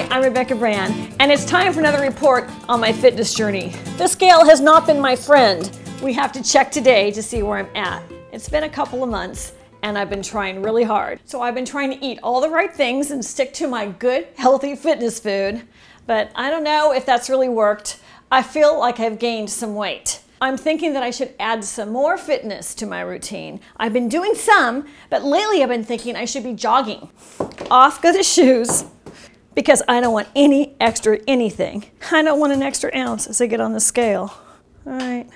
Hi, I'm Rebecca Brand, and it's time for another report on my fitness journey. The scale has not been my friend. We have to check today to see where I'm at. It's been a couple of months, and I've been trying really hard. So I've been trying to eat all the right things and stick to my good, healthy fitness food, but I don't know if that's really worked. I feel like I've gained some weight. I'm thinking that I should add some more fitness to my routine. I've been doing some, but lately I've been thinking I should be jogging. Off go the shoes, because I don't want any extra anything. I don't want an extra ounce as I get on the scale. All right.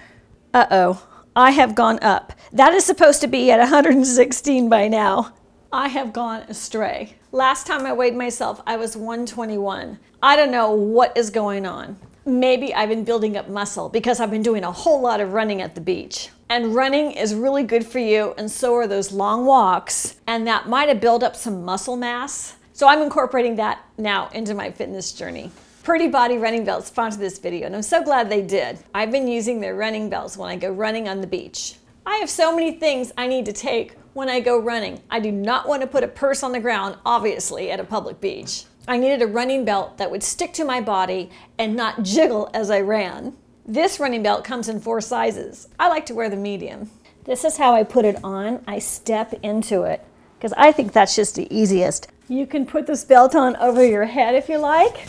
Uh-oh, I have gone up. That is supposed to be at 116 by now. I have gone astray. Last time I weighed myself, I was 121. I don't know what is going on. Maybe I've been building up muscle because I've been doing a whole lot of running at the beach. And running is really good for you, and so are those long walks. And that might have built up some muscle mass. So I'm incorporating that now into my fitness journey. Purdy Body Running Belts sponsored this video, and I'm so glad they did. I've been using their running belts when I go running on the beach. I have so many things I need to take when I go running. I do not want to put a purse on the ground, obviously, at a public beach. I needed a running belt that would stick to my body and not jiggle as I ran. This running belt comes in 4 sizes. I like to wear the medium. This is how I put it on. I step into it because I think that's just the easiest. You can put this belt on over your head if you like.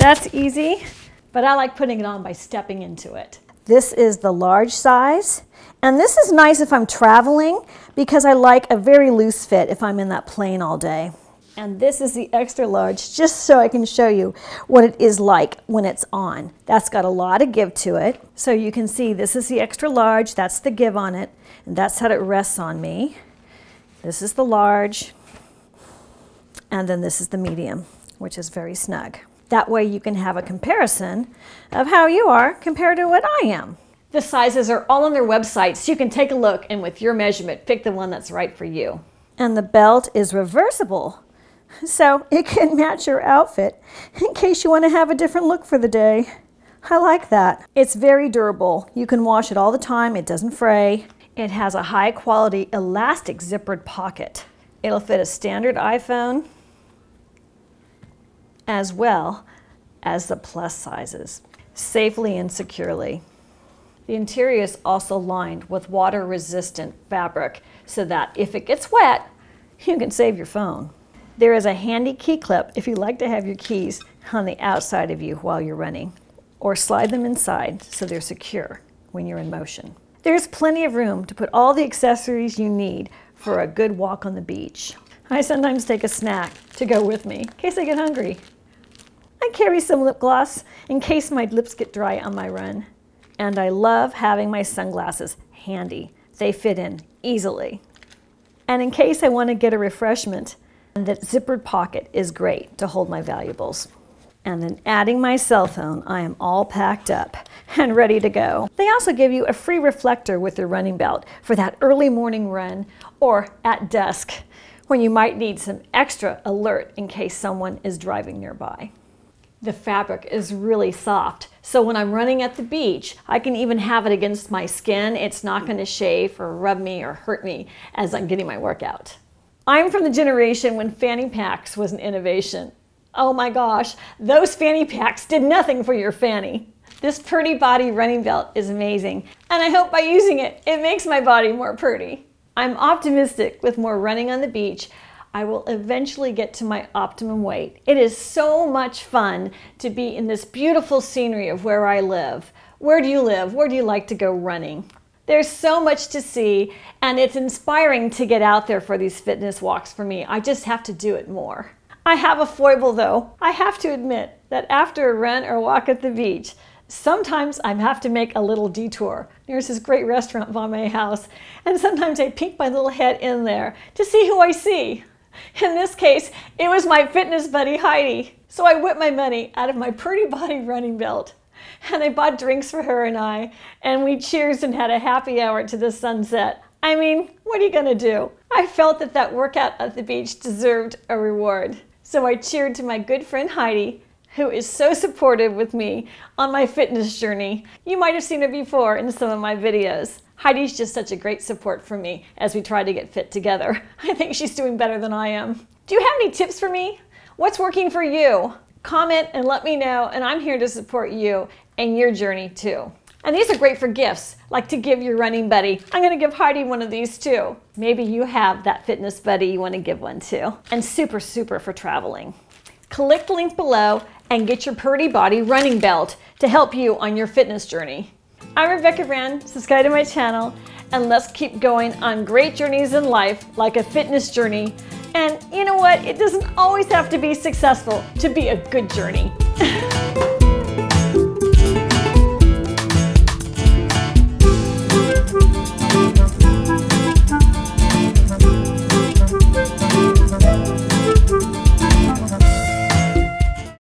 That's easy, but I like putting it on by stepping into it. This is the large size, and this is nice if I'm traveling because I like a very loose fit if I'm in that plane all day. And this is the extra large, just so I can show you what it is like when it's on. That's got a lot of give to it. So you can see this is the extra large, that's the give on it, and that's how it rests on me. This is the large, and then this is the medium, which is very snug. That way you can have a comparison of how you are compared to what I am. The sizes are all on their website, so you can take a look and with your measurement, pick the one that's right for you. And the belt is reversible. So it can match your outfit in case you want to have a different look for the day. I like that. It's very durable. You can wash it all the time. It doesn't fray. It has a high quality elastic zippered pocket. It'll fit a standard iPhone as well as the plus sizes safely and securely. The interior is also lined with water resistant fabric so that if it gets wet, you can save your phone. There is a handy key clip if you like to have your keys on the outside of you while you're running, or slide them inside so they're secure when you're in motion. There's plenty of room to put all the accessories you need for a good walk on the beach. I sometimes take a snack to go with me in case I get hungry. I carry some lip gloss in case my lips get dry on my run. And I love having my sunglasses handy. They fit in easily. And in case I want to get a refreshment, and that zippered pocket is great to hold my valuables. And then adding my cell phone, I am all packed up and ready to go. They also give you a free reflector with your running belt for that early morning run or at dusk when you might need some extra alert in case someone is driving nearby. The fabric is really soft, so when I'm running at the beach, I can even have it against my skin. It's not going to shave or rub me or hurt me as I'm getting my workout. I'm from the generation when fanny packs was an innovation. Oh my gosh, those fanny packs did nothing for your fanny. This Purdy Body Running Belt is amazing, and I hope by using it, it makes my body more purdy. I'm optimistic with more running on the beach. I will eventually get to my optimum weight. It is so much fun to be in this beautiful scenery of where I live. Where do you live? Where do you like to go running? There's so much to see, and it's inspiring to get out there for these fitness walks for me. I just have to do it more. I have a foible though. I have to admit that after a run or walk at the beach, sometimes I have to make a little detour. There's this great restaurant, Vame House, and sometimes I peek my little head in there to see who I see. In this case, it was my fitness buddy, Heidi. So I whipped my money out of my Purdy Body Running Belt. And I bought drinks for her and I, and we cheersed and had a happy hour to the sunset. I mean, what are you gonna do? I felt that that workout at the beach deserved a reward. So I cheered to my good friend Heidi, who is so supportive with me on my fitness journey. You might have seen her before in some of my videos. Heidi's just such a great support for me as we try to get fit together. I think she's doing better than I am. Do you have any tips for me? What's working for you? comment and let me know, and I'm here to support you and your journey too. And these are great for gifts, like to give your running buddy. I'm gonna give Heidi one of these too. Maybe you have that fitness buddy you wanna give one to. And super, super for traveling. Click the link below and get your Purdy Body Running Belt to help you on your fitness journey. I'm Rebecca Brand, subscribe to my channel, and let's keep going on great journeys in life, like a fitness journey. And you know what? It doesn't always have to be successful to be a good journey.